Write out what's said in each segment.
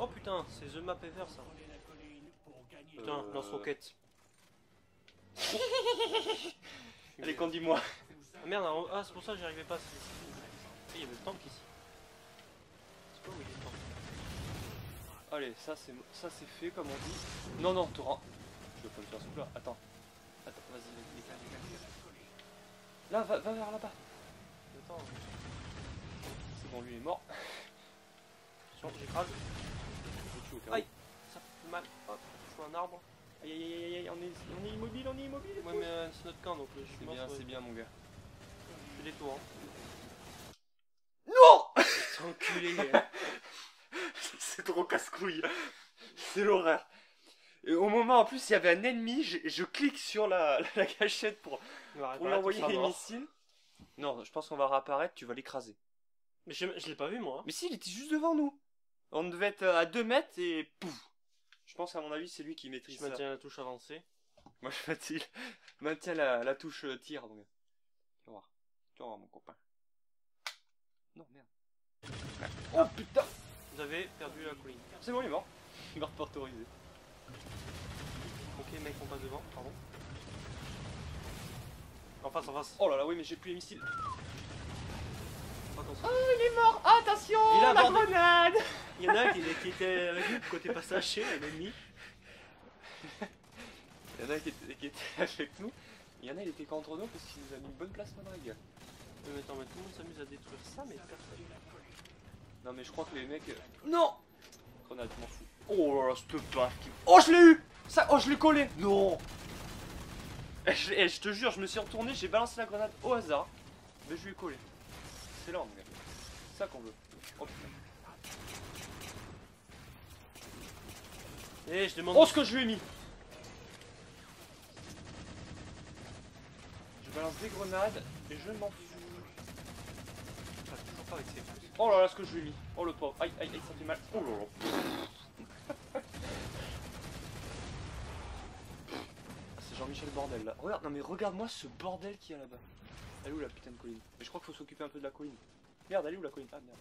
Oh putain, c'est The Map et vert ça. Putain, lance-roquette. Allez, qu'on dit moi. Ah merde, ah, c'est pour ça que j'y arrivais pas. Il y avait le tank ici. C'est pas où il est le tank. Allez, ça c'est fait comme on dit. Non, non, t'auras. Je veux pas le faire sous là. Attends. Attends, vas-y, décale. Là, va vers là-bas. Attends. C'est bon, lui il est mort. J'écrase. Aïe, ça fait mal. Hop, je vois un arbre. Aïe aïe aïe aïe, on est immobile, on est immobile. Ouais mais c'est notre camp donc je pense. C'est bien mon gars. Je fais des tours hein. Non. C'est enculé. C'est trop casse-couille. C'est l'horreur. Et au moment en plus il y avait un ennemi, je clique sur la gâchette pour l'envoyer les missiles. Non, je pense qu'on va réapparaître, tu vas l'écraser. Mais je l'ai pas vu moi. Mais si, il était juste devant nous. On devait être à 2 mètres et pouf. Je pense à mon avis c'est lui qui maîtrise ça. Je maintiens la touche avancée. Moi je maintiens la touche tir. Donc. Tu vas voir mon copain. Non merde. Oh putain. Vous avez perdu la colline. C'est bon il est mort. Il meurt portorisé. Ok mec on passe devant, pardon. En face, en face. Oh là là oui mais j'ai plus les missiles. Oh il est mort. Attention la grenade. Il y en a un qui était avec nous côté passager, un ennemi. Il y en a qui était avec nous. Il y en a il était contre nous parce qu'il nous a mis une bonne place dans la gueule. Mais attends mais tout le monde s'amuse à détruire ça mais personne. Non mais je crois que les mecs. Non. Grenade, je m'en fous. Oh là là, je peux pas. Oh je l'ai eu. Ça, oh je l'ai collé. Non. Je te jure, je me suis retourné, j'ai balancé la grenade au hasard, mais je lui ai collé. C'est là, ça qu'on veut. Oh putain. Et je demande. Oh ce que je lui ai mis. Je balance des grenades et je m'en fous. Oh là là ce que je lui ai mis. Oh le pauvre. Aïe aïe aïe ça fait mal. Oh là là. C'est Jean-Michel bordel là. Regarde, non mais regarde-moi ce bordel qu'il y a là-bas. Elle est où la putain de colline? Mais je crois qu'il faut s'occuper un peu de la colline. Merde, elle est où la colline? Ah merde.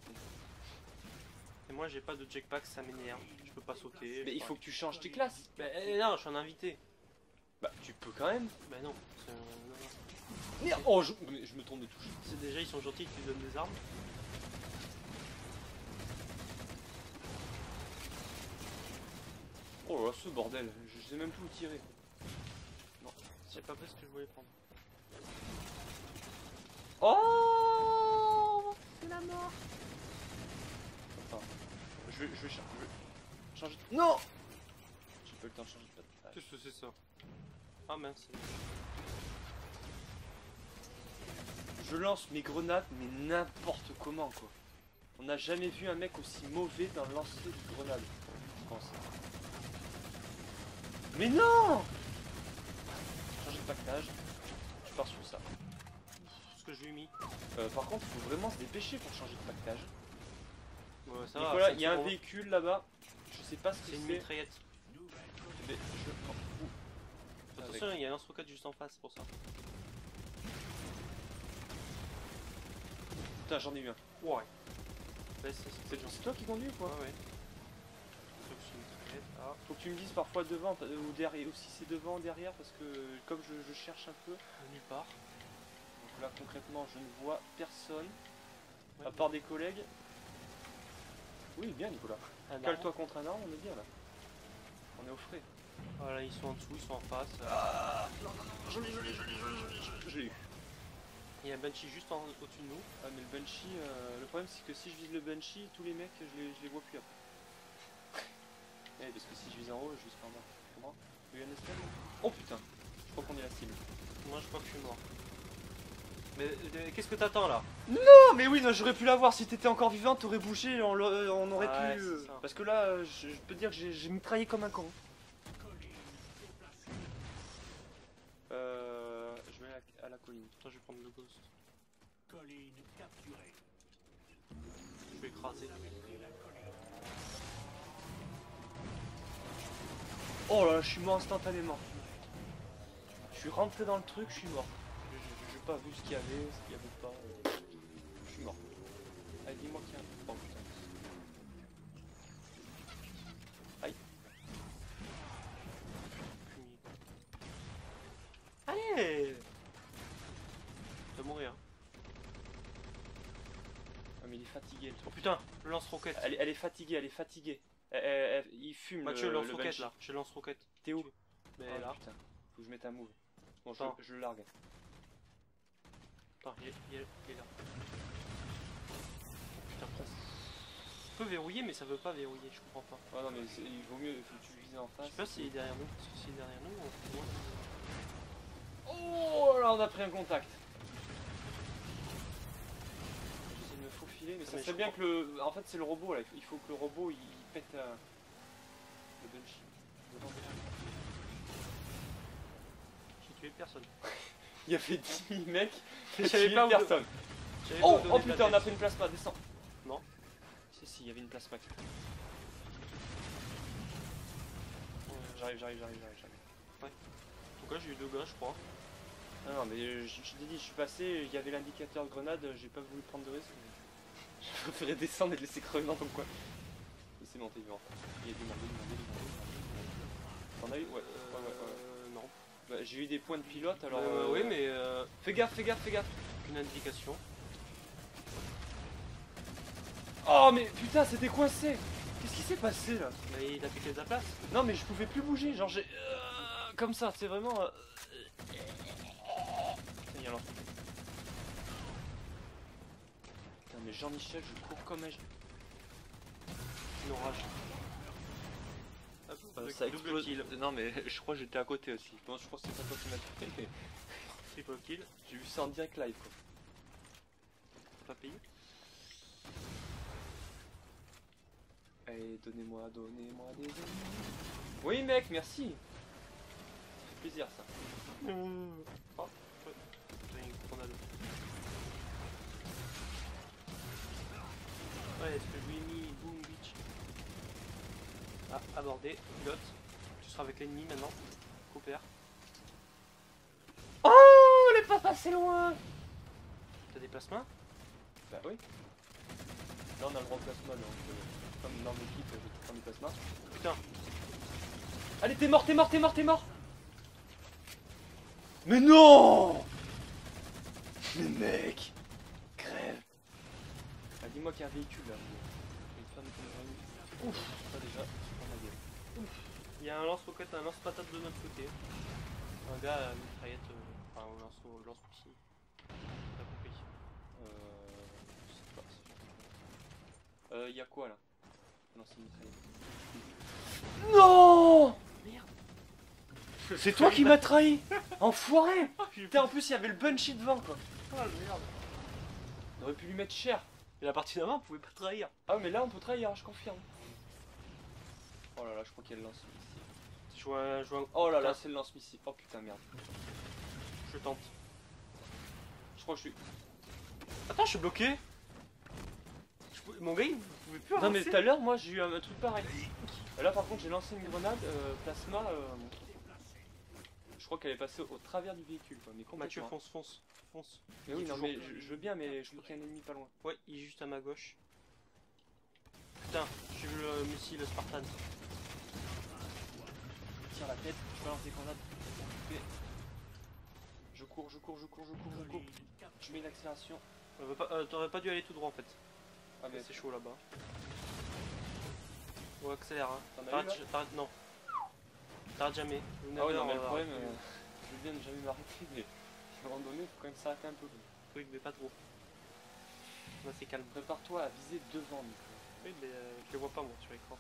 Et moi j'ai pas de jetpack, ça m'énerve. Je peux pas sauter. Mais il faut que tu changes tes classes. Bah non, je suis un invité. Bah tu peux quand même. Bah non. Merde. Oh je me trompe de touche. C'est déjà ils sont gentils, ils te donnent des armes. Oh là ce bordel, je sais même plus où tirer. Non, j'ai pas pris ce que je voulais prendre. Oh, c'est la mort. Attends, je vais changer. Non. J'ai pas le temps de changer de patte. Qu'est-ce que c'est ça? Ah mince. Je lance mes grenades mais n'importe comment quoi. On n'a jamais vu un mec aussi mauvais dans le lancer de grenades. Je pense. Mais non. Changer de pactage. Je pars sur ça. Que je lui ai mis. Par contre, il faut vraiment se dépêcher pour changer de pactage. Ouais, ça va, voilà, il y a un véhicule là-bas. Je sais pas ce que c'est. C'est une mitraillette. Mais je... oh. Attention, il y a un lance-roquette juste en face pour ça. Putain, j'en ai eu un. Ouais. Bah, c'est toi qui conduis ou quoi? Ah, ouais. Ah. Faut que tu me dises parfois devant ou derrière, ou si c'est devant ou derrière, parce que comme je cherche un peu. Nulle part. Là concrètement je ne vois personne à part des collègues. Oui bien Nicolas. Cale-toi contre un arbre on est bien là. On est au frais. Voilà ils sont en dessous, ils sont en face. Ah, joli. Il y a un Banshee juste au-dessus de nous. Ah mais le Banshee, le problème c'est que si je vise le Banshee, tous les mecs je les vois plus après. Eh parce que si je vise en haut, je vise pas en bas. Tu comprends? Il y a un escalier. Oh putain, je crois qu'on est la cible. Moi je crois que je suis mort. Mais qu'est-ce que t'attends là? Non mais oui j'aurais pu l'avoir si t'étais encore vivant, t'aurais bougé, on aurait pu... parce que là je peux dire que j'ai mitraillé comme un con. Je vais à la colline. Attends je vais prendre le Ghost. Je vais écraser. Oh là là je suis mort instantanément. Je suis rentré dans le truc, je suis mort. Pas vu ce qu'il y avait, ce qu'il y avait pas. Je suis mort. Allez, dis-moi qu'il y a un. Oh putain. Comme il est fatigué le truc. Oh putain, le lance-roquette. Elle est fatiguée, elle est fatiguée. Il fume. Moi, le lance-roquette là. Je lance-roquette. T'es où? Mais oh, là. Putain. Faut que je mette un move. Bon, je le largue. Attends, il est là. Putain, presque. On peut verrouiller, mais ça veut pas verrouiller, je comprends pas. Ouais, non, mais il vaut mieux, faut que tu vises en face. Je sais pas s'il est derrière nous, parce que s'il est derrière nous, on... Oh là, on a pris un contact. J'essaie de me faufiler, mais ça serait bien que le... En fait, c'est le robot, là, il faut que le robot, il pète... Le Banshee. J'ai tué personne. Il y a fait 10 000 mecs, j'ai tué personne. Oh, oh putain, on a fait une plasma, descends. Non. Si, il y avait une plasma. J'arrive. Ouais. En tout cas, j'ai eu deux gars, je crois. Ah non, mais je t'ai dit, je suis passé, il y avait l'indicateur grenade, j'ai pas voulu prendre de risque. Je préférais descendre et le laisser crever dans ton coin. Il s'est monté vivant. Il y a du monde, T'en as eu? Ouais. Non. Bah, j'ai eu des points de pilote, alors... oui, mais... Fais gaffe. Une indication. Oh mais putain, c'était coincé. Qu'est-ce qui s'est passé là? Bah, il a piqué sa place. Non mais je pouvais plus bouger, genre j'ai... comme ça, c'est vraiment... C'est violent. Putain mais Jean-Michel, je cours comme un... L'orage. Ça explose. Kill. Non mais je crois que j'étais à côté aussi. Bon, je crois que c'est pas toi qui m'as tué. Triple kill. J'ai vu ça en direct live quoi. T'as pas payé? Allez, donnez-moi des amis. Oui mec, merci. Ça fait plaisir ça. Oh, ouais. J'ai une grenade. Ouais, est-ce que je lui ai mis boom bitch? Ah, abordé, pilote. Tu seras avec l'ennemi maintenant. Coopère. Oh, on n'est pas passé loin. T'as des plasmas? Bah oui. Là on a le gros plasma là. Comme une énorme équipe, je vais prendre du plasma. Putain! Allez, t'es mort! Mais non! Mais mec! Crève! Ah, dis-moi qu'il y a un véhicule là. Je vais te faire une... Ouf! Ça déjà, c'est pas ma gueule. Ouf! Il y a un lance-roquette, un lance-patate de notre côté. Un gars à mitraillette, enfin au lance-outil. T'as compris? Je sais pas si je comprends. Y'a quoi là? Non, c'est une... Non, merde. C'est toi qui m'as trahi. Enfoiré. Putain, en plus il y avait le Banshee devant quoi. Oh merde. On aurait pu lui mettre cher. Et la partie d'avant on pouvait pas trahir. Ah mais là on peut trahir, je confirme. Oh là là, je crois qu'il y a le lance-missile. Oh là là, c'est le lance-missile. Oh putain merde. Je tente. Je crois que je suis... Attends, je suis bloqué. Mon gars, vous pouvez plus avancer. Non mais tout à l'heure, moi j'ai eu un truc pareil. Là par contre, j'ai lancé une grenade plasma. Je crois qu'elle est passée au travers du véhicule. Quoi. Mais Mathieu, fonce. Mais oui, non mais je veux bien, mais je veux qu'il y ait un ennemi pas loin. Ouais, il est juste à ma gauche. Putain, j'ai vu le missile Spartan. Tire la tête, je balance des grenades. Je cours. Je mets l'accélération. T'aurais pas dû aller tout droit en fait. Ah mais c'est chaud là-bas. Ouais, accélère hein. T'arrêtes, non. T'arrêtes jamais. Ah ouais, non mais le problème, je veux bien ne jamais m'arrêter, mais à un moment donné, faut quand même s'arrêter un peu. Oui, mais pas trop. Là c'est calme. Prépare-toi à viser devant nous. Oui, mais je les vois pas moi sur l'écran.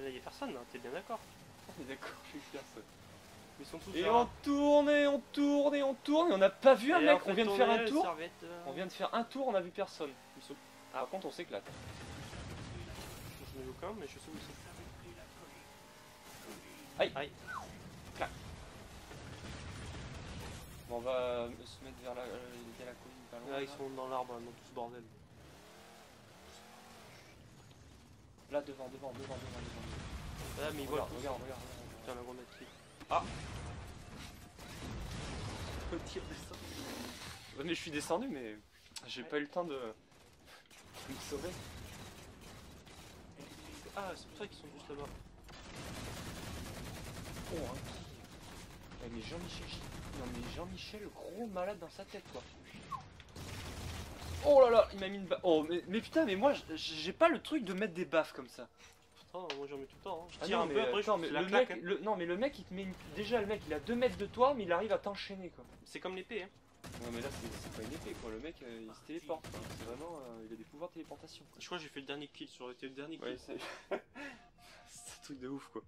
Là y'a personne là, t'es bien d'accord? On est d'accord, je suis personne. Ils sont tous là. On tourne et on n'a pas vu un mec, on vient de faire un tour. On vient de faire un tour, on a vu personne. Par contre on s'éclate. Je n'ai aucun, mais je sais où ils sont. Aïe. Clac. Bon, on va se mettre vers la colline. Là ils sont dans l'arbre, dans tout ce bordel. Là devant. Là mais ils volent. Regarde. Putain, la grenade qui... Ah! Retire, descend. Ouais, mais je suis descendu, mais j'ai pas eu le temps de me sauver. Ah, c'est pour ça qu'ils sont juste là-bas. Oh, hein. Mais Jean-Michel, le gros malade dans sa tête, quoi. Oh là là, il m'a mis une baffe. Oh, mais putain, mais moi j'ai pas le truc de mettre des baffes comme ça. Putain, moi j'en mets tout le temps. Hein. Je tire un peu après, je la claque. Mec, hein. Non, mais le mec, il te met une... Déjà, le mec, il a 2 mètres de toi, mais il arrive à t'enchaîner quoi. C'est comme l'épée, hein. Non, mais là, c'est pas une épée quoi. Le mec, il se téléporte. C'est vraiment. Il a des pouvoirs de téléportation. Quoi. Je crois que j'ai fait le dernier kill. Ça aurait été le dernier kill. Ouais, c'est un truc de ouf quoi.